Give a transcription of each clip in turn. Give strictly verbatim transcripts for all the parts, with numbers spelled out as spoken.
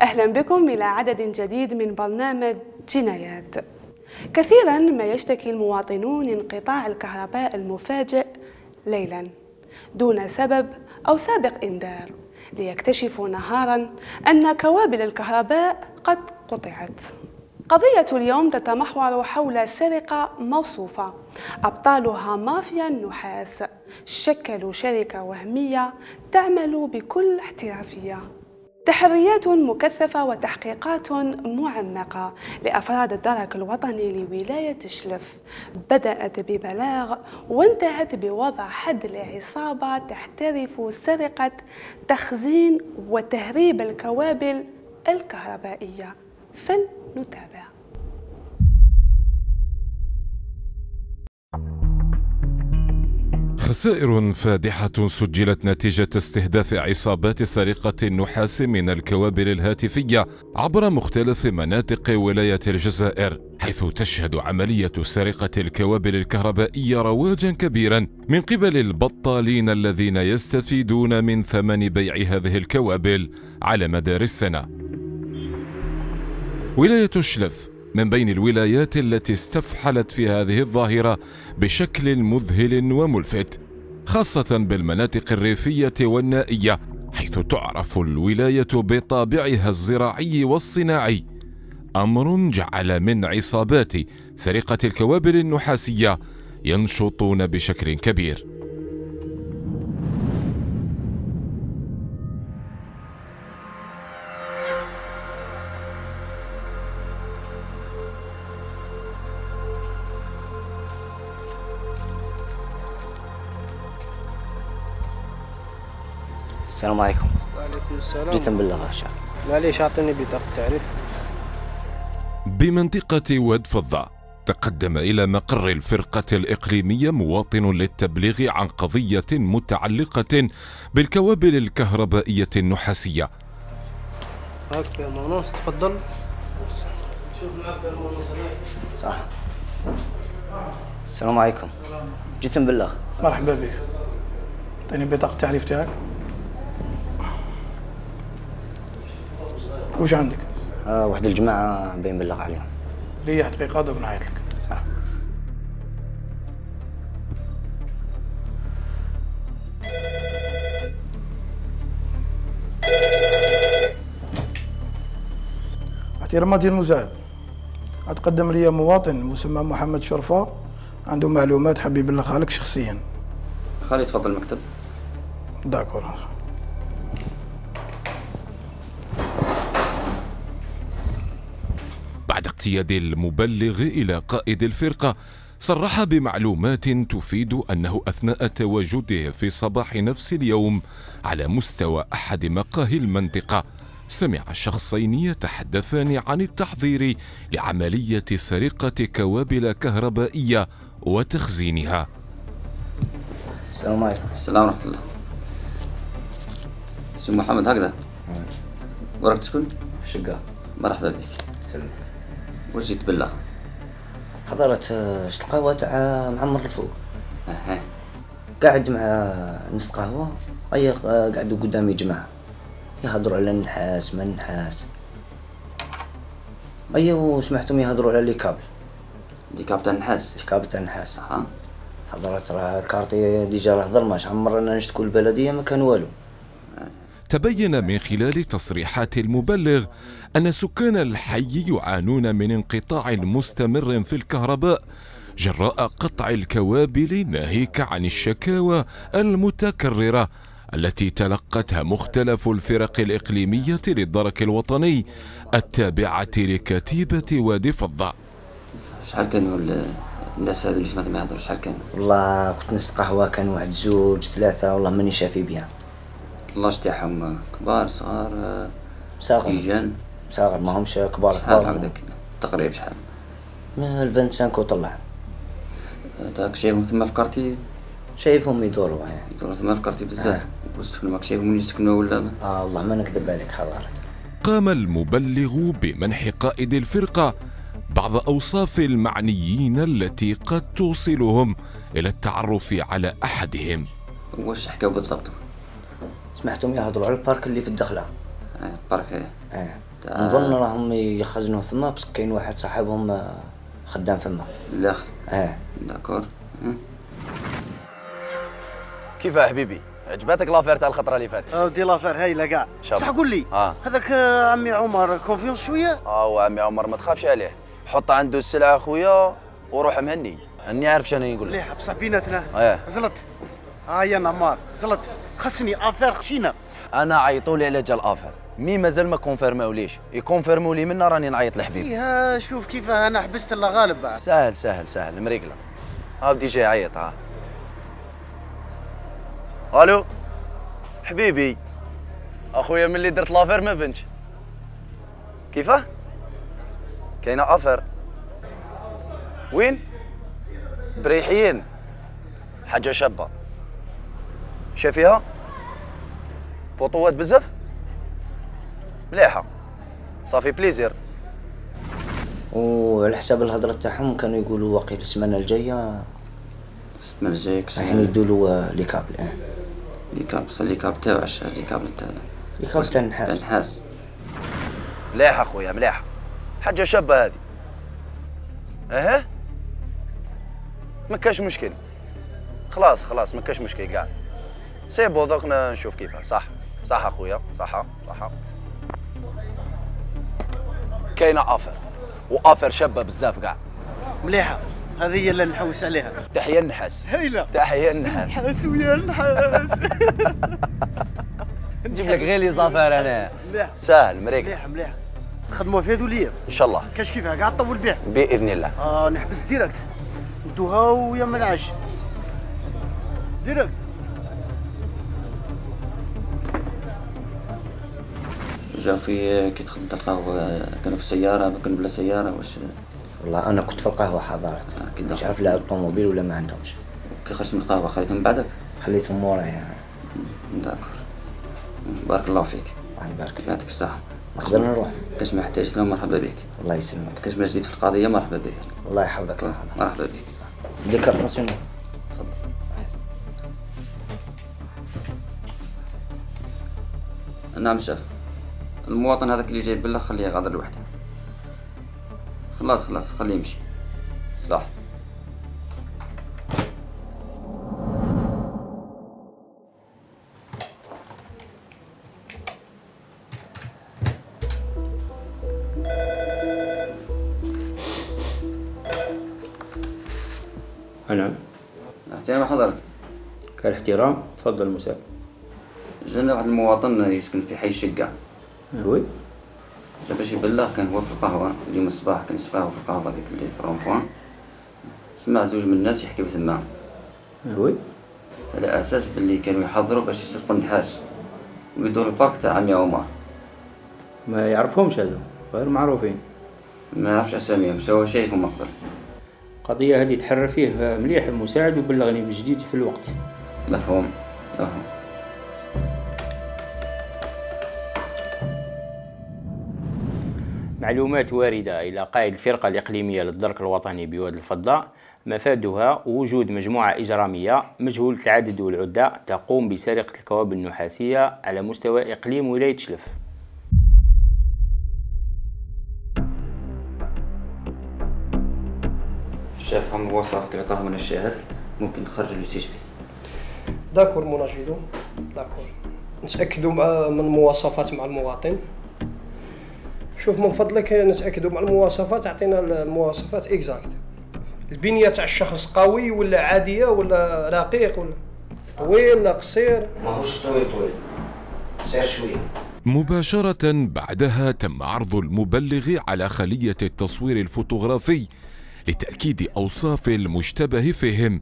أهلا بكم إلى عدد جديد من برنامج جنايات. كثيرا ما يشتكي المواطنون انقطاع الكهرباء المفاجئ ليلا دون سبب أو سابق إنذار، ليكتشفوا نهارا أن كوابل الكهرباء قد قطعت. قضية اليوم تتمحور حول سرقة موصوفة أبطالها مافيا النحاس، شكلوا شركة وهمية تعمل بكل احترافية. تحريات مكثفة وتحقيقات معمقة لأفراد الدرك الوطني لولاية الشلف بدأت ببلاغ وانتهت بوضع حد لعصابة تحترف سرقة، تخزين وتهريب الكوابل الكهربائية. فلنتابع. خسائر فادحة سجلت نتيجة استهداف عصابات سرقة النحاس من الكوابل الهاتفية عبر مختلف مناطق ولاية الجزائر، حيث تشهد عملية سرقة الكوابل الكهربائية رواجا كبيرا من قبل البطالين الذين يستفيدون من ثمن بيع هذه الكوابل على مدار السنة. ولاية الشلف من بين الولايات التي استفحلت في هذه الظاهرة بشكل مذهل وملفت، خاصة بالمناطق الريفية والنائية، حيث تعرف الولاية بطابعها الزراعي والصناعي، أمر جعل من عصابات سرقة الكوابل النحاسية ينشطون بشكل كبير. السلام عليكم. وعليكم السلام. جيت نبلغ الشعب. معليش اعطيني بطاقة تعريف. بمنطقة وادي الفضة تقدم إلى مقر الفرقة الإقليمية مواطن للتبليغ عن قضية متعلقة بالكوابل الكهربائية النحاسية. هاك بالمونوس تفضل. شوف معاك بالمونوس صح. السلام عليكم. جيت نبلغ. مرحبا بك. اعطيني بطاقة التعريف تاعك. واش عندك؟ آه واحد الجماعة باين نبلغ عليهم. ريح دقيقة دوك نعيط لك. صح. احتراماتي المساعد، أتقدم لي مواطن مسمى محمد شرفة عنده معلومات حاب يبلغها لك شخصيا. خالي تفضل المكتب. داكور. بعد اقتياد المبلغ إلى قائد الفرقة، صرح بمعلومات تفيد أنه أثناء تواجده في صباح نفس اليوم على مستوى أحد مقاهي المنطقة، سمع شخصين يتحدثان عن التحضير لعملية سرقة كوابل كهربائية وتخزينها. السلام عليكم. السلام ورحمة الله. سي محمد هكذا؟ وراك تسكن؟ في الشقة. مرحبا بك. سلام. واش جيت تبلغ؟ حضرت شط قهوة تاع معمر الفوق. اها. قاعد مع نص قهوة، أي قعدوا قدامي جماعة يهضروا على النحاس ما النحاس. أي وسمعتهم يهضروا على لي كابل. لي كابل تاع النحاس؟ لي كابل تاع النحاس. أها. حضرت راه الكارطي ديجا راه ظلماش، عمرنا نشتكوا البلدية ما كان والو. تبين من خلال تصريحات المبلغ أن سكان الحي يعانون من انقطاع مستمر في الكهرباء جراء قطع الكوابل، ناهيك عن الشكاوى المتكررة التي تلقتها مختلف الفرق الإقليمية للدرك الوطني التابعة لكتيبة وادي فضة. شحال كانوا الناس هذو اللي سمعت ما يهضروا؟ شحال كانوا؟ والله كنت نسقى قهوة كان واحد زوج ثلاثة، والله ماني شافي بها. اللاج تاعهم كبار صغار صغار ديجان صغار ماهمش كبار كبار هكذاك تقريبا. شحال؟ ما الفانتسانك وطلع تاك شايفهم تما في كارتي، شايفهم يدوروا يدوروا تما في كارتي بزاف. والسكن ماك شايفهم اللي سكنوا ولا؟ اه والله ما نكذب عليك حضرتك. قام المبلغ بمنح قائد الفرقة بعض أوصاف المعنيين التي قد توصلهم إلى التعرف على أحدهم. واش حكاو بالضبط؟ سمعتهم يهضروا على البارك اللي في الدخله. ايه برك ايه نظن راهم يخزنوه فما باسكو كاين واحد صاحبهم خدام فما لداخل. ايه داكور. كيفاه حبيبي؟ عجباتك لافير تاع الخطره اللي فاتت؟ اودي لافير هايله كاع. بصح قول لي آه. هذاك عمي عمر كونفيونس شويه؟ اه عمي عمر ما تخافش عليه، حط عنده السلعه خويا وروح مهني، هني عارف شنو نقول لك. مليح بصح بيناتنا ايه زلط. ها هي نمار زلط، خصني افير خشينا. انا عيطوا لي على جا الافير، مي مازال ما كونفيرماوليش، يكونفيرموا لي منا راني نعيط لحبيبي. ايها شوف كيف انا حبست الله غالب. بقى سهل سهل سهل مريقله. ها بدي جاي عيط. ها الو حبيبي، اخويا ملي درت لافير ما بنتش. كيفاه؟ كاينه افير وين؟ بريحيين، حاجه شابه. شافيها؟ بوطوات بزاف؟ مليحه صافي بليزير. وعلى حساب الهضره تاعهم كانوا يقولوا واقيلا السمانه الجايه السمانه الجايه يعني يدولوا لي كابل. اه لي كابل صلي كابل تاع عشا لي كابل تاع لي كابل تاع النحاس النحاس. مليحه خويا مليحه، حاجه شابه هذه. اها ما كاش مشكل، خلاص خلاص ما كاش مشكل كاع. سي بون دوك نشوف كيفاه. صح صح اخويا صح صح. كاينه افر وافر شابه بزاف كاع. مليحه هذه هي اللي نحوس عليها. تحيا النحاس هايله، تحيا النحاس نحاس ويا النحاس. نجيب لك غير لي زافير انا سهل مريقل. مليح مليح نخدموها في هذوليا ان شاء الله. كاش كيفها كاع طول البيع باذن الله. اه نحبس ديريكت ندوها ويا ما نعش ديريكت. جا في كي دخلت القهوه كانوا في السياره، كانوا بلا سياره واش؟ والله انا كنت في القهوه حضرت آه مش عارف لا الطوموبيل ولا ما عندهمش. كي خرجت من القهوه خليتهم بعدك؟ خليتهم مورايا. داكور بارك الله فيك. الله يبارك فيك يعطيك الصحه. نقدر نروح؟ كاش ما احتاجت لهم مرحبا بك. الله يسلمك. كاش ما جديد في القضيه مرحبا بك. الله يحفظك. مرحبا مرحبا بك. دير كارت ناسيونال. تفضل. نعم شاف المواطن هذاك اللي جاي بالله خليه غادر لوحده. خلاص خلاص خليه يمشي. صح. أنا احترام حضرت. كالاحترام تفضل مساء. جانا واحد المواطن يسكن في حي الشقة. وي باش يبلغ كان هو في القهوة اليوم الصباح، كان يسقاو في القهوة هذيك اللي في رونبوان، سمع زوج من الناس يحكيو تما. وي على أساس باللي كانوا يحضروا باش يسرقوا النحاس ويدوروا البارك تاع عمي عمر. ما يعرفهمش هذو، غير معروفين. ما نعرفش أساميهم، هو شايفهم قبل. القضية هذه تحرر فيه مليح المساعد وبلغني بجديد في الوقت. مفهوم مفهوم. معلومات واردة إلى قائد الفرقة الإقليمية للدرك الوطني بواد الفضة، مفادها وجود مجموعة إجرامية مجهولة العدد والعدة تقوم بسرقة الكوابل النحاسية على مستوى إقليم ولاية الشلف. شاف حمو وصف تعطاه من الشاهد، ممكن نخرجوا للمستشفى. داكور مناجدو داكور، نتأكدوا من المواصفات مع المواطن. شوف من فضلك نتاكدوا مع المواصفات، اعطينا المواصفات اكزاكت. البنيه تاع الشخص قوي ولا عاديه ولا رقيق ولا طويل ولا قصير؟ ماهوش طويل طويل، قصير شويه. مباشره بعدها تم عرض المبلغ على خليه التصوير الفوتوغرافي لتاكيد اوصاف المشتبه فيهم،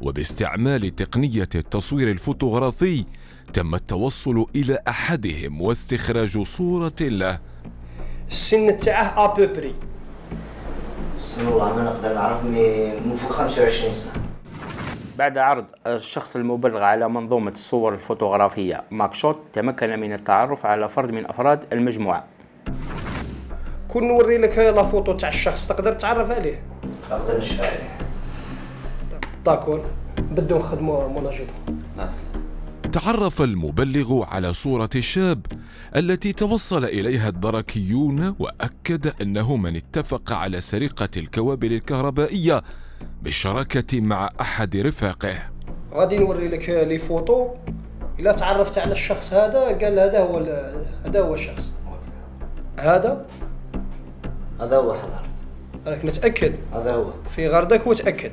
وباستعمال تقنيه التصوير الفوتوغرافي تم التوصل الى احدهم واستخراج صوره له. السن تاعه ابوبري. السن والله ما نقدر نعرف، مي من فوق خمسة وعشرين سنه. بعد عرض الشخص المبلغ على منظومه الصور الفوتوغرافيه ماكشوت، تمكن من التعرف على فرد من افراد المجموعه. كون نوري لك لا فوتو تاع الشخص تقدر تعرف عليه؟ نقدر نشفع عليه. داكور بدو نخدمو مناجضه. تعرف المبلغ على صورة الشاب التي توصل إليها الدركيون، وأكد أنه من اتفق على سرقة الكوابل الكهربائية بالشراكة مع أحد رفاقه. غادي نوري لك لي فوتو، إلا تعرفت على الشخص هذا قال هذا هو هذا هو الشخص. هذا هذا هو حضرت، راك متأكد؟ هذا هو في غردك وتأكد.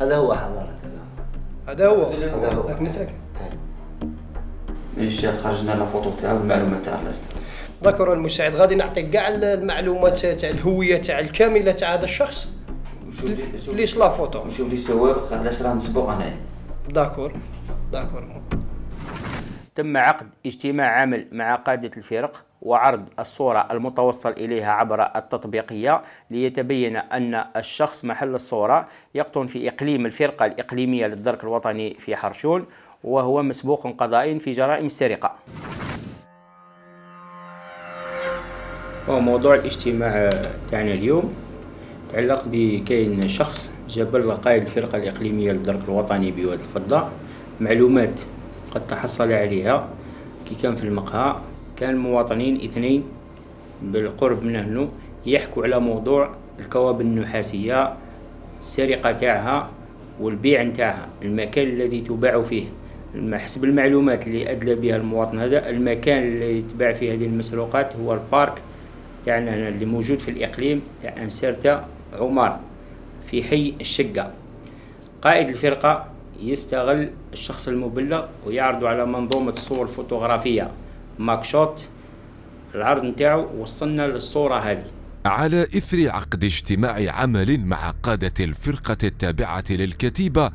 هذا هو حضرت، هذا هو هذا هو راك متأكد؟ الشيخ خرجنا لنا فوتو تاعو والمعلومات تاعو. داك راه المساعد غادي نعطيك كاع المعلومات تاع الهويه تاع الكامله تاع هذا الشخص بليس لا فوتو. نشوف لي السوابق علاش راه مسبوق هنايا. داكور داكور. تم عقد اجتماع عامل مع قادة الفرق وعرض الصورة المتوصل إليها عبر التطبيقية ليتبين أن الشخص محل الصورة يقطن في إقليم الفرقة الإقليمية للدرك الوطني في حرشون، وهو مسبوق قضائيا في جرائم السرقة. وموضوع الاجتماع تاعنا اليوم تعلق بكاين شخص جبل قائد الفرقة الإقليمية للدرك الوطني بوادي الفضة معلومات قد تحصل عليها كي كان في المقهى. كان مواطنين اثنين بالقرب من هنا يحكوا على موضوع الكوابل النحاسية، السرقة تاعها والبيع نتاعها، المكان الذي تباع فيه. حسب المعلومات اللي أدلى بها المواطن هذا، المكان اللي تباع فيه هذه المسروقات هو البارك تاعنا هنا اللي موجود في الإقليم تاع انسيرتا عمار في حي الشقة. قائد الفرقة يستغل الشخص المبلغ ويعرضه على منظومة الصور الفوتوغرافية ماكشوت. العرض نتاعو وصلنا للصورة هذه. على إثر عقد اجتماع عمل مع قادة الفرقة التابعة للكتيبة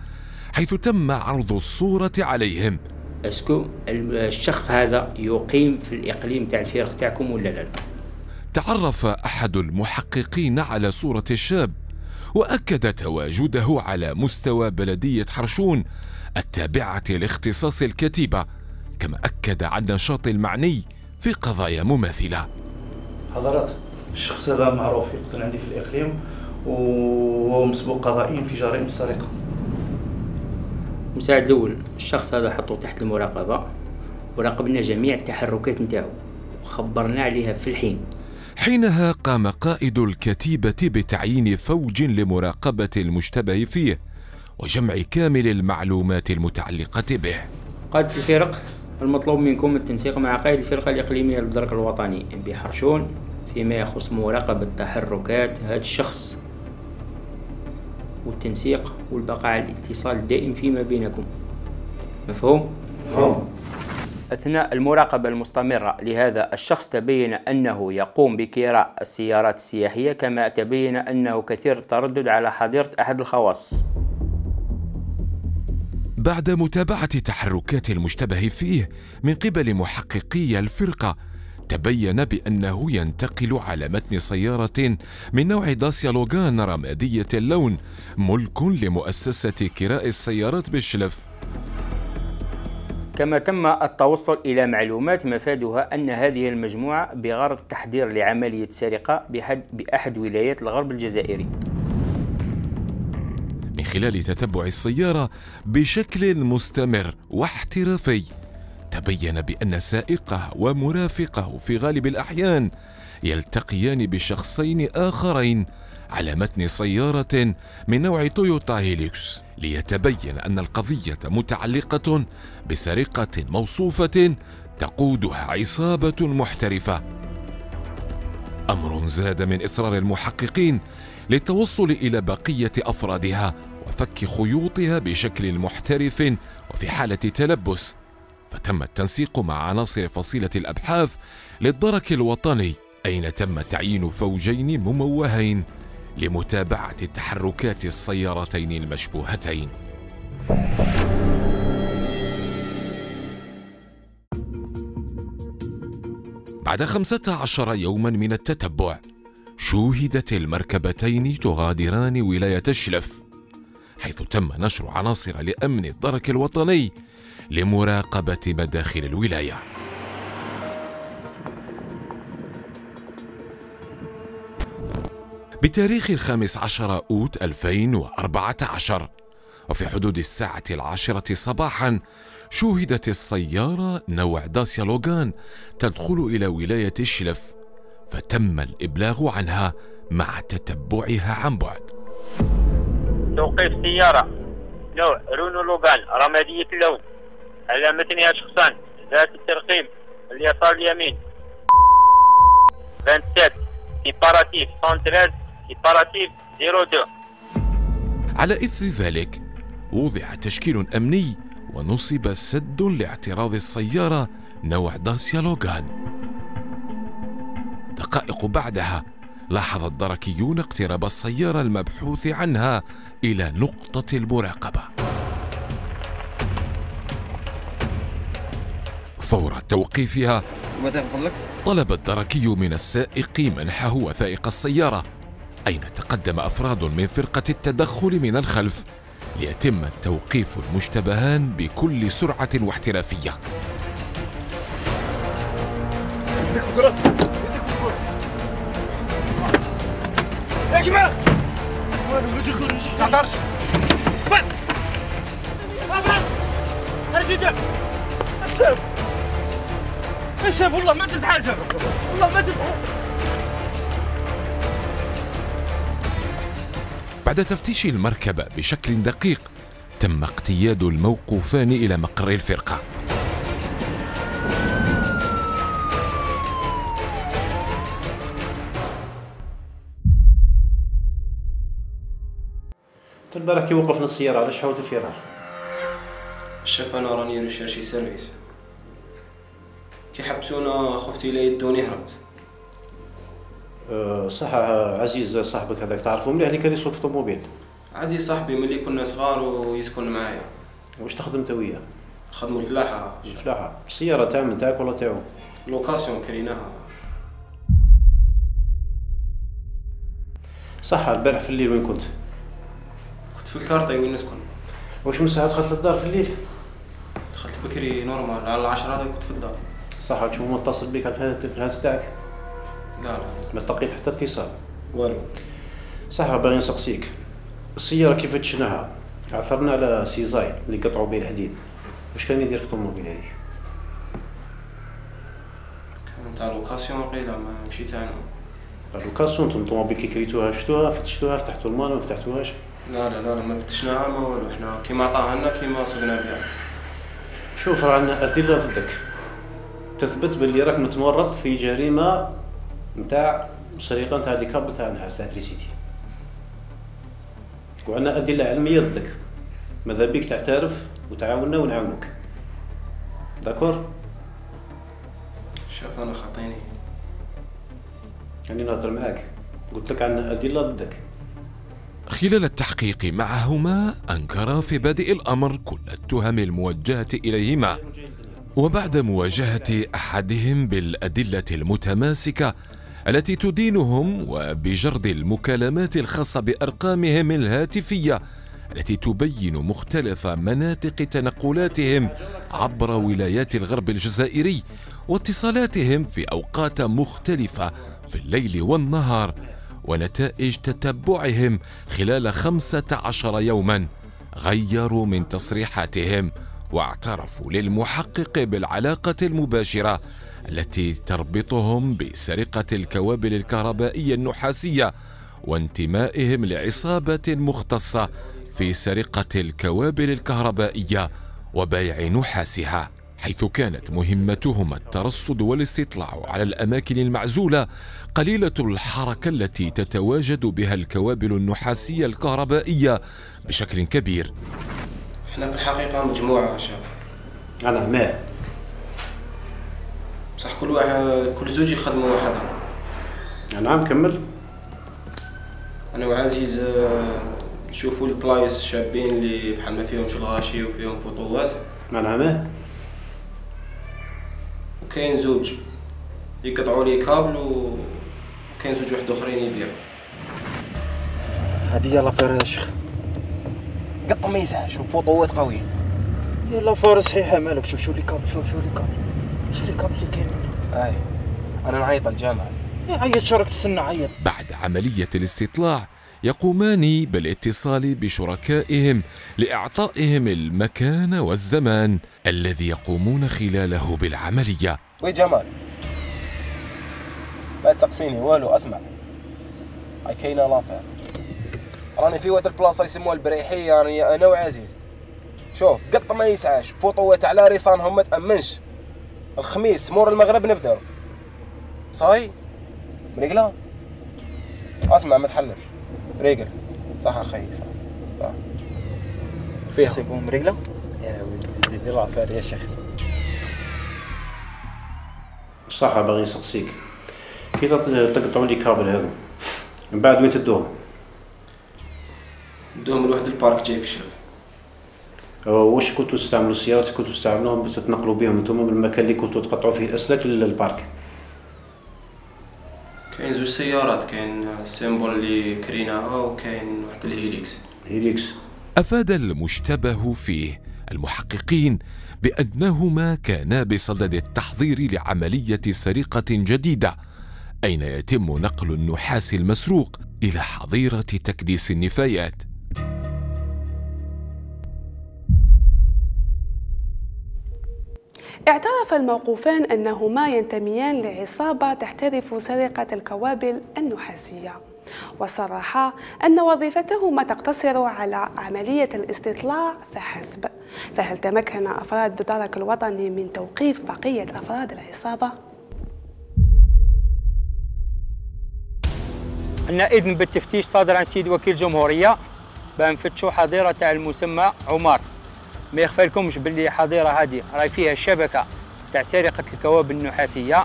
حيث تم عرض الصورة عليهم. اسكو الشخص هذا يقيم في الإقليم تاع الفرق تاعكم ولا لا؟ تعرف أحد المحققين على صورة الشاب وأكد تواجده على مستوى بلدية حرشون التابعة لاختصاص الكتيبة، كما أكد عن نشاط المعني في قضايا مماثلة. حضرات الشخص هذا معروف يقطن عندي في الإقليم وهو مسبوق قضائيا في جرائم السرقة. المساعد الأول الشخص هذا حطوه تحت المراقبة وراقبنا جميع التحركات نتاعو وخبرنا عليها في الحين. حينها قام قائد الكتيبة بتعيين فوج لمراقبة المشتبه فيه وجمع كامل المعلومات المتعلقة به. قادة الفرق المطلوب منكم التنسيق مع قائد الفرقة الإقليمية للدرك الوطني بحرشون فيما يخص مراقبة تحركات هذا الشخص والتنسيق والبقاء على الاتصال الدائم فيما بينكم. مفهوم؟ مفهوم. أثناء المراقبة المستمرة لهذا الشخص تبين أنه يقوم بكراء السيارات السياحية، كما تبين أنه كثير التردد على حظيرة أحد الخواص. بعد متابعة تحركات المشتبه فيه من قبل محققي الفرقة تبين بأنه ينتقل على متن سيارة من نوع داسيا لوغان رمادية اللون ملك لمؤسسة كراء السيارات بالشلف. كما تم التوصل إلى معلومات مفادها أن هذه المجموعة بغرض التحضير لعملية سرقة بحد بأحد ولايات الغرب الجزائري. من خلال تتبع السيارة بشكل مستمر واحترافي تبين بأن سائقه ومرافقه في غالب الأحيان يلتقيان بشخصين آخرين على متن سيارة من نوع تويوتا هيليكس، ليتبين أن القضية متعلقة بسرقة موصوفة تقودها عصابة محترفة. أمر زاد من إصرار المحققين للتوصل إلى بقية أفرادها وفك خيوطها بشكل محترف وفي حالة تلبس، فتم التنسيق مع عناصر فصيلة الأبحاث للدرك الوطني أين تم تعيين فوجين مموهين لمتابعة تحركات السيارتين المشبوهتين. بعد خمسة عشر يوما من التتبع شوهدت المركبتين تغادران ولاية الشلف، حيث تم نشر عناصر لأمن الدرك الوطني لمراقبة مداخل الولاية. بتاريخ الخامس عشر أوت ألفين وأربعة عشر وفي حدود الساعة العاشرة صباحا شوهدت السيارة نوع داسيا لوغان تدخل إلى ولاية الشلف، فتم الإبلاغ عنها مع تتبعها عن بعد. توقيف سيارة نوع رونو لوغان رمادية اللون، علامتنها شخصان ذات الترقيم اليسار اليمين سبعة وعشرين سيباراتيف واحد واحد ثلاثة سيباراتيف اثنين. على إثر ذلك وضع تشكيل أمني ونصب سد لاعتراض السيارة نوع داسيا لوغان. دقائق بعدها لاحظ الدركيون اقتراب السيارة المبحوث عنها إلى نقطة المراقبة. فور توقيفها طلب الدركي من السائق منحه وثائق السيارة، أين تقدم أفراد من فرقة التدخل من الخلف ليتم توقيف المشتبهان بكل سرعة واحترافية. الشلف والله ما درت حاجة، والله ما درت حاجة. بعد تفتيش المركبة بشكل دقيق تم اقتياد الموقوفان إلى مقر الفرقة. تبارك يوقفنا السيارة، علاش حاولت الفرار؟ شاف أنا راني ريشيرشي سيرفيس، كي حبسونا خفت إلا يدوني هربت. أه صح. عزيز صاحبك هذاك تعرفو مليح اللي كان يسوق في الطوموبيل؟ عزيز صاحبي ملي كنا صغار ويسكن معايا. واش تخدم انت وياه؟ نخدمو الفلاحة. الفلاحة، السيارة تاع من تاعك ولا تاعو؟ لوكاسيون كريناها. صح. البارح في الليل وين كنت؟ كنت في الكارطة وين نسكن. واش من ساعة دخلت للدار في الليل؟ دخلت بكري نورمال، على العشرة كنت في الدار. صح. تشوف ما اتصل بك على التلفاز تاعك؟ لا لا، ما تلقيت حتى اتصال والو. صح. باغي نسقسيك، السيارة كيف تشناها؟ عثرنا على سيزاي اللي قطعوا به الحديد، واش كان يدير في الطوموبيل هذيك؟ كان تاع لوكاسيون قيلة، ما مشيتها انا. لوكاسيون؟ انتم الطوموبيل كي كريتوها شفتوها فتشتوها فتحتوا المال ما فتحتوهاش؟ لا لا لا، ما فتشناها ما والو، حنا كيما عطاها لنا كيما صبنا بها. شوف، راه عندنا أدلة ضدك تثبت باللي راك متورط في جريمه نتاع سرقه نتاع ليكاب نتاع نحاس تاع تريسيتي، وعندنا ادله علميه ضدك، ماذا بيك تعترف وتعاوننا ونعاونك. داكور؟ شوف انا خاطيني، يعني نهضر معاك، قلت لك عندنا ادله ضدك. خلال التحقيق معهما انكرا في بادئ الامر كل التهم الموجهه اليهما، وبعد مواجهة أحدهم بالأدلة المتماسكة التي تدينهم وبجرد المكالمات الخاصة بأرقامهم الهاتفية التي تبين مختلف مناطق تنقلاتهم عبر ولايات الغرب الجزائري واتصالاتهم في أوقات مختلفة في الليل والنهار، ونتائج تتبعهم خلال خمسة عشر يوما غيروا من تصريحاتهم واعترفوا للمحقق بالعلاقة المباشرة التي تربطهم بسرقة الكوابل الكهربائية النحاسية وانتمائهم لعصابة مختصة في سرقة الكوابل الكهربائية وبيع نحاسها، حيث كانت مهمتهما الترصد والاستطلاع على الأماكن المعزولة قليلة الحركة التي تتواجد بها الكوابل النحاسية الكهربائية بشكل كبير. احنا في الحقيقة مجموعة شباب. على ما؟ بصح كل واحد كل زوج يخدموا وحدهم. يعني نعم كمل. أنا وعزيز نشوفوا البلايص الشابين اللي بحال ما فيهمش الغاشي وفيهم فوطوات. على ما؟ وكاين زوج يقطعوا لي كابل وكاين زوج واحد آخرين يبيع. هذه يلا فيها شيخ. قط ما يسعاش وبوطوات قويه. يلا فار صحيحه مالك. شوف شو لي كابل، شوف شو لي كابل، شو لي كابل اللي كاين. اي انا نعيط للجامعه. عيط شرك تسنى عيط. بعد عمليه الاستطلاع يقومان بالاتصال بشركائهم لإعطائهم المكان والزمان الذي يقومون خلاله بالعملية. وي جمال، ما تسقسيني والو، أسمع، هاي كاينة لافير، راني في واحد البلاصة يسموها البريحية، راني أنا وعزيز، شوف قط ما يسعاش، بوطوات على ريصانهم ما تأمنش، الخميس مور المغرب نبداو، صاي؟ مريقلة؟ اسمع ما تحلفش، ريقل، صح أخي صح، صح، فيها سي بون مريقلة؟ يا ودي دي لافير يا شيخ. بصح باغي نسقسيك، كي تقطعوا لي كابل هذو من بعد وين تدوهم؟ ندوهم لواحد البارك جاي في الشلف. واش كنتو تستعملوا السيارات كنتو تستعملوهم باش تتنقلوا بهم نتوما من المكان اللي كنتو تقطعوا فيه الاسلاك للبارك؟ كاين زوج سيارات، كاين سيمبول اللي كريناها وكاين واحد الهيليكس. هيليكس. افاد المشتبه فيه المحققين بانهما كانا بصدد التحضير لعمليه سرقه جديده أين يتم نقل النحاس المسروق إلى حظيرة تكديس النفايات. اعترف الموقوفان أنهما ينتميان لعصابة تحترف سرقة الكوابل النحاسية، وصرحا أن وظيفتهما تقتصر على عملية الاستطلاع فحسب. فهل تمكن أفراد الدرك الوطني من توقيف بقية أفراد العصابة؟ عندنا إذن بالتفتيش صادر عن سيد وكيل الجمهورية بنفتشوا حظيرة تاع المسمى عمار. ما يخفالكمش باللي حظيرة هذه راهي فيها الشبكة تاع سرقة الكوابل النحاسية،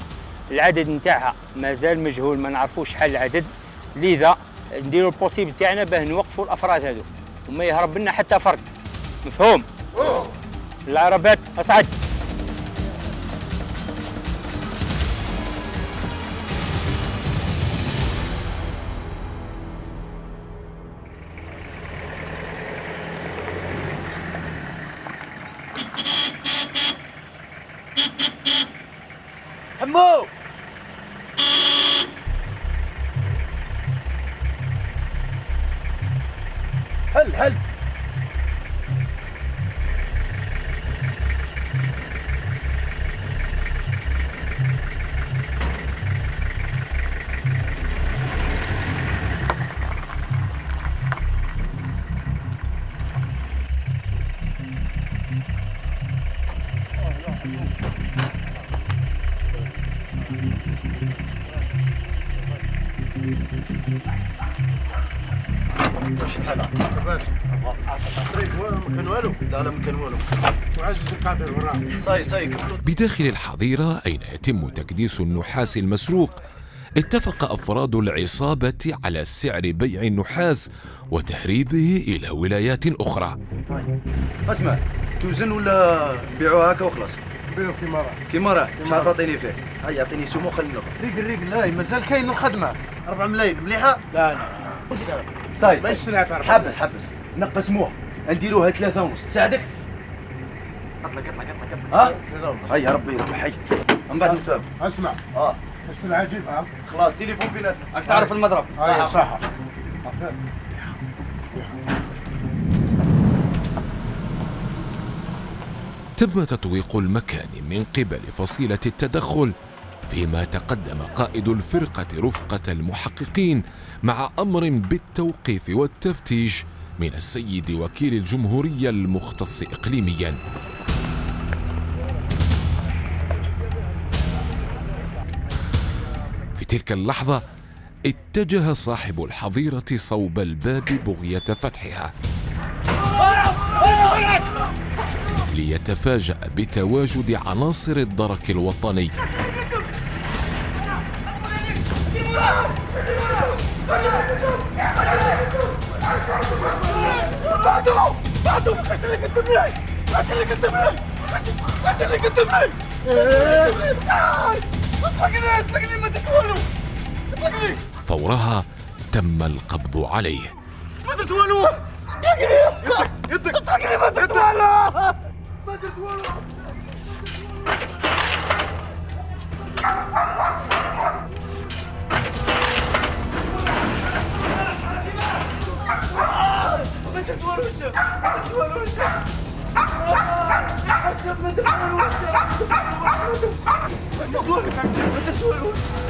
العدد نتاعها مازال مجهول، ما نعرفوش شحال العدد، لذا نديرو البوسيبل تاعنا باه نوقفوا الأفراد هذو وما يهرب لنا حتى فرد. مفهوم؟ العربات أصعد. حمو هل هل بداخل الحظيرة أين يتم تكديس النحاس المسروق، اتفق أفراد العصابة على سعر بيع النحاس وتهريبه إلى ولايات أخرى. اسمع، توزن ولا بيعوها هكا وخلاص؟ بيعو كيما راه كيما راه، شحال تعطيني فيه؟ هيا يعطيني سمو خليني ناخذ. ريقل ريقل، هاي مازال كاين الخدمة، أربعة ملايين مليحة؟ لا لا صايب، ماشي سلعة أربعة. حبس حبس، نقسموها، نديروها ثلاثة ونص، تساعدك؟ اطلق اطلق اطلق اطلق ها؟ هيا ربي يربح، هيا من بعد نتفاهموا. اسمع، اه السلعة جيبها خلاص، تليفون بيناتنا، راك تعرف المضرب. هيا صح. تم تطويق المكان من قبل فصيلة التدخل، فيما تقدم قائد الفرقة رفقة المحققين مع أمر بالتوقيف والتفتيش من السيد وكيل الجمهورية المختص إقليمياً. في تلك اللحظة اتجه صاحب الحظيرة صوب الباب بغية فتحها ليتفاجأ بتواجد عناصر الدرك الوطني. فورها تم القبض عليه.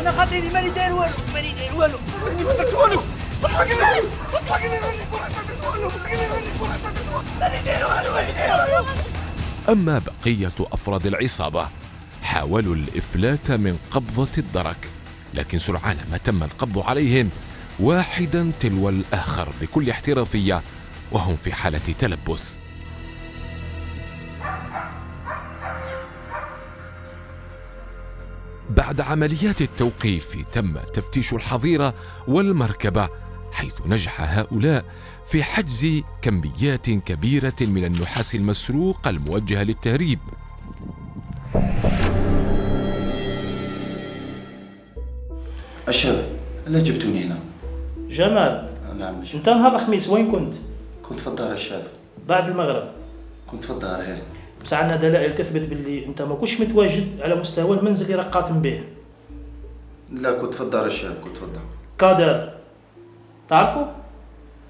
انا خاطري ماني داير والو ماني داير والو والو اطلقني اطلقني ماني داير والو. اما بقية افراد العصابة حاولوا الافلات من قبضة الدرك، لكن سرعان ما تم القبض عليهم واحدا تلو الاخر بكل احترافية وهم في حالة تلبس. بعد عمليات التوقيف تم تفتيش الحظيرة والمركبة، حيث نجح هؤلاء في حجز كميات كبيرة من النحاس المسروق الموجهة للتهريب. الشباب، لا جبتوني هنا؟ جمال. نعم. انت نهار الخميس وين كنت؟ كنت في الدار الشباب. بعد المغرب كنت في الدار. هاي بصح عندنا دلائل تثبت باللي انت ما كنتش متواجد على مستوى المنزل اللي راك قاتم به. لا كنت في الدار الشباب، كنت في الدار. قادر تعرفه؟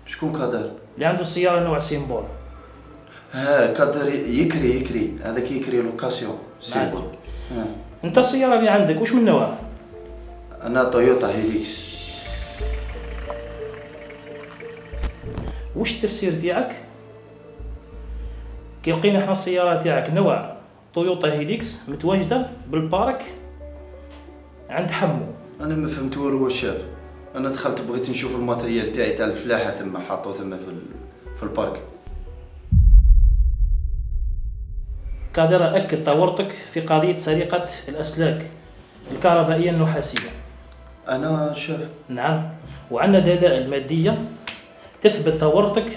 شكون قادر؟ اللي عنده السياره نوع سيمبول. ها قادر يكري يكري هذاك يكري لوكاسيون سيمبول. انت السياره اللي عندك واش من نوع؟ انا تويوتا هيليكس. واش التفسير تاعك كي لقينا حنا السياره تاعك نوع تويوتا هيليكس متواجده بالبارك عند حمو؟ انا ما فهمت والو شاب، انا دخلت بغيت نشوف الماتريال تاعي تاع الفلاحه ثم حاطو ثم في في البارك. قادر اكد تورطك في قضيه سرقه الاسلاك الكهربائيه النحاسيه. انا شاب. نعم، وعندنا دلائل ماديه تثبت تورطك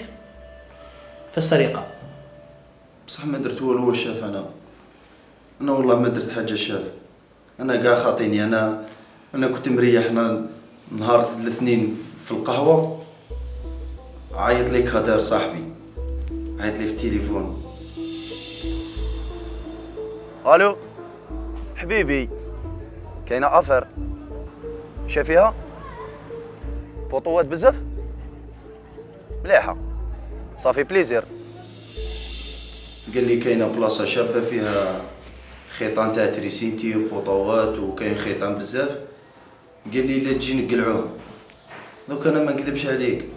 في السرقه. بصح ما درت والو شاف. انا انا والله ما درت حاجه شاف، انا كاع خاطيني. انا انا كنت مريح نهار الاثنين في القهوه، عيط لي كادر صاحبي، عيط لي في التليفون. الو حبيبي، كاينه افر شافيها بطوات بزاف مليحه صافي بليزير. قال لي كاينه بلاصه شابه فيها خيطان تاع تريسينتي وبوطوات وكاين خيطان بزاف، قال لي الا تجي نقلعوهم. دوك انا ما نكذبش عليك،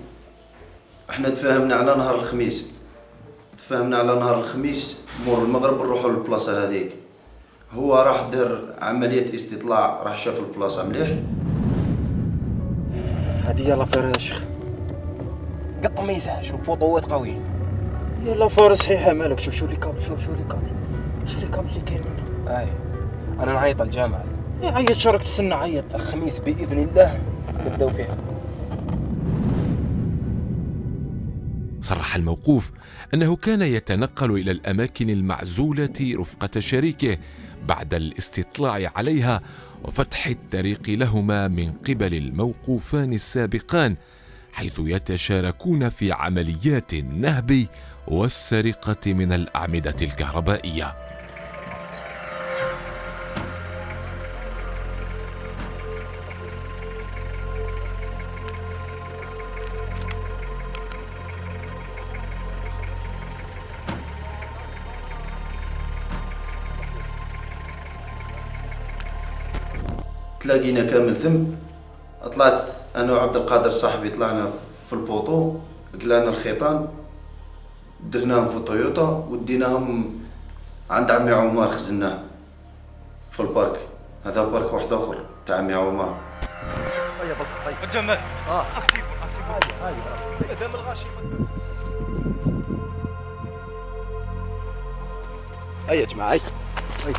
احنا تفاهمنا على نهار الخميس، تفاهمنا على نهار الخميس مور المغرب نروحوا للبلاصه هذيك. هو راح دار عمليه استطلاع، راح شاف البلاصه مليح. هذه يلا فير يا شيخ قط ما يسعش والبوطوات قويين. يلا فار صحيحه مالك. شوف شو لي كابل، شوف شو لي كابل، شو لي كابل اللي كاين منها. اي انا نعيط للجامعه. اي عيط شارك تسنى عيط. الخميس باذن الله نبداو فيها. صرح الموقوف انه كان يتنقل الى الاماكن المعزوله رفقه شريكه بعد الاستطلاع عليها وفتح الطريق لهما من قبل الموقوفان السابقان، حيث يتشاركون في عمليات النهب والسرقة من الأعمدة الكهربائية. تلاقينا كامل ثم طلعت انا وعبد القادر صاحبي، طلعنا في البوطو قلعنا الخيطان درناهم في التويوتا وديناهم عند عمي عمر، خزناهم في البارك. هذا بارك واحد اخر تاع عمي عمر. اي يا جماعه اي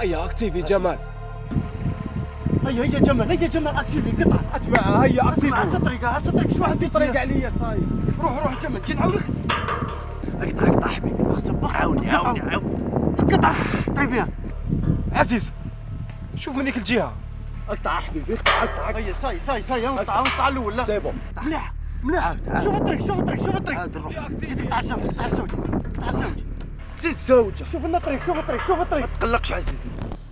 هيا اكتيفي جمال. هيا هيا جمال هيا جمال اكتيفي قطع. اسمع هيا اكتيفي على الطريق على الطريق. شو واحد يطرق عليا صايب. روح روح جمال جي نعاونك. اقطع اقطع حبيبي اغصب اغصب. عاوني عاوني عاوني قطع طيب يا عزيز. شوف من ذيك الجهه. اقطع حبيبي اقطع اقطع. هيا صاي صاي صاي اقطع اقطع الاول. لا سي بون مليح مليح. شوف الطريق شوف الطريق شوف الطريق. زيد اقطع الزوج اقطع الزوج اقطع الزوج زيد زوجة. شوف لنا الطريق شوف الطريق شوف الطريق. ما تقلقش عزيزي.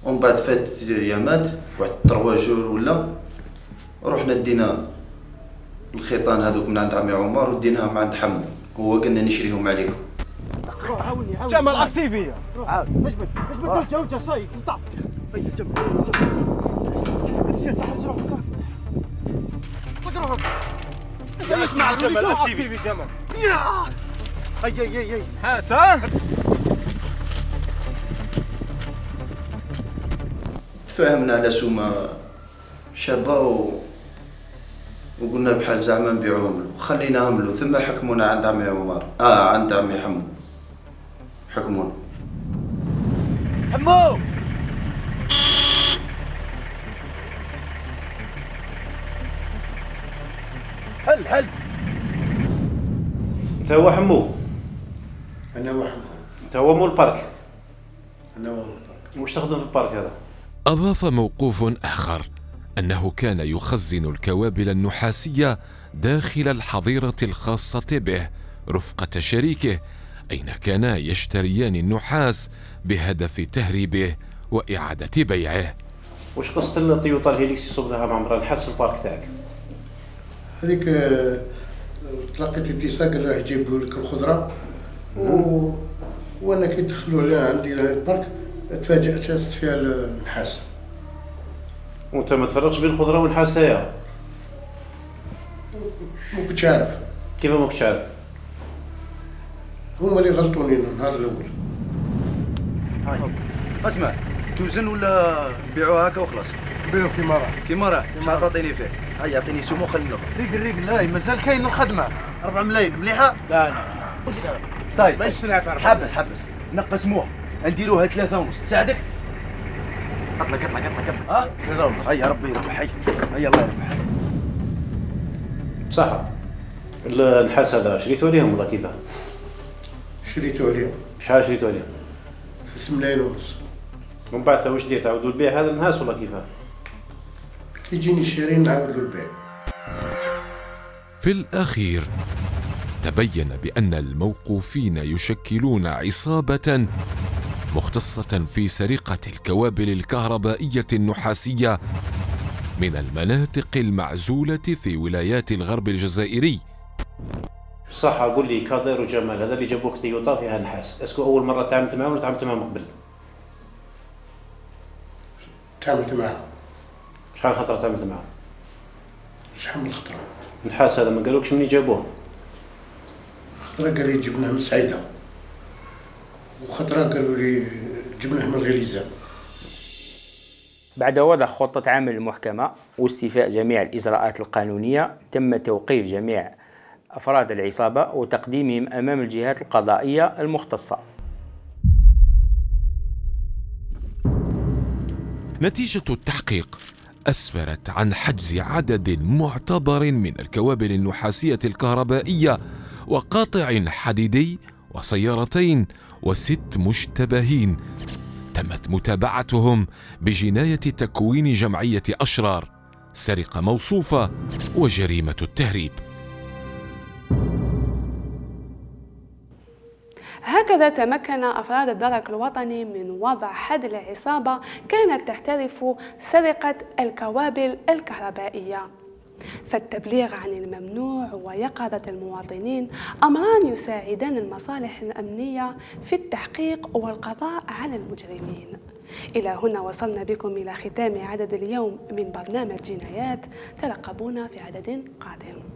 ومن بعد فات ايامات واحد تروا جور ولا رحنا دينا الخيطان هذوك من عند عمي عمر وديناهم عند حمو، هو قلنا نشريهم عليكم. عاوني عاوني جمع الاكتيفيه، عاوني اجبد اجبد انت وانت صايد انطع فيا جنب امشي يا صاحبي روح روح اسمع الجمل الاكتيفي جمل يا اي اي اي حسن تفاهمنا على سومه شابه و... وقلنا بحال زعما نبيعوهم له وخليناهم له ثم حكمونا عند عمي عمر اه عند عمي حمو حكمونا حمو هل هل انت هو حمو انا هو حمو انت هو مول البارك انا هو مول البارك واش تخدم في البارك هذا؟ أضاف موقوف آخر أنه كان يخزن الكوابل النحاسية داخل الحظيرة الخاصة به رفقة شريكه أين كانا يشتريان النحاس بهدف تهريبه وإعادة بيعه. واش قصة التويوتا هيليكس صبناها مع مرا الحاس في البارك تاعك؟ هذيك تلقيت اتصال قال راه يجيبوا لك الخضرة و... وأنا كي دخلوا لها عندي البارك تفاجأت شاست فيها النحاس. وانت ما تفرقش بين الخضره والنحاس هايا؟ ما كنتش عارف. كيفاه ما كنتش عارف؟ هما اللي غلطوني النهار الاول. هاي اسمع توزن ولا نبيعوها هكا وخلاص؟ نبيعو كيما راه. كيما راه؟ شحال تعطيني فيه؟ هيا عطيني سمو خلي ناخذ. ريقل ريقل هاي مازال كاين الخدمه. أربعة ملايين مليحه؟ لا لا. صايب. مانيش سمعت أربعة. حبس حبس نقسموها. نديروها ثلاثة ونص تساعدك؟ اطلق اطلق اطلق اطلق اه ثلاثة ونص هيا ربي يربح هيا هيا الله يربح. بصح النحاس هذا شريتو عليهم ولا كيفاه؟ شريتو عليهم. شحال شريتو عليهم؟ ثلاث ملايين ونص. ومن بعد واش دير تعاودوا البيع هذا النحاس ولا كيفاه؟ كي يجيني الشاري نعاودوا البيع. في الأخير تبين بأن الموقوفين يشكلون عصابة مختصة في سرقة الكوابل الكهربائية النحاسية من المناطق المعزولة في ولايات الغرب الجزائري. صح قول لي كادر وجمال هذا اللي جابوك تويوتا فيها نحاس، اسكو أول مرة تعاملت معاه ولا تعاملت معاه من قبل؟ تعاملت معاه. شحال خطرة تعاملت معاه؟ شحال من خطرة؟ النحاس هذا ما قالوكش منين جابوه؟ خطرة قال لي جبناه من سعيدة وخطرة قالوا لي جبناه من الغليزة. بعد وضع خطة عمل المحكمة واستيفاء جميع الإجراءات القانونية تم توقيف جميع أفراد العصابة وتقديمهم أمام الجهات القضائية المختصة. نتيجة التحقيق أسفرت عن حجز عدد معتبر من الكوابل النحاسية الكهربائية وقاطع حديدي وسيارتين وست مشتبهين تمت متابعتهم بجناية تكوين جمعية أشرار، سرقة موصوفة وجريمة التهريب. هكذا تمكن أفراد الدرك الوطني من وضع حد لعصابة كانت تحترف سرقة الكوابل الكهربائية. فالتبليغ عن الممنوع ويقظة المواطنين أمران يساعدان المصالح الأمنية في التحقيق والقضاء على المجرمين. إلى هنا وصلنا بكم إلى ختام عدد اليوم من برنامج جنايات، ترقبونا في عدد قادم.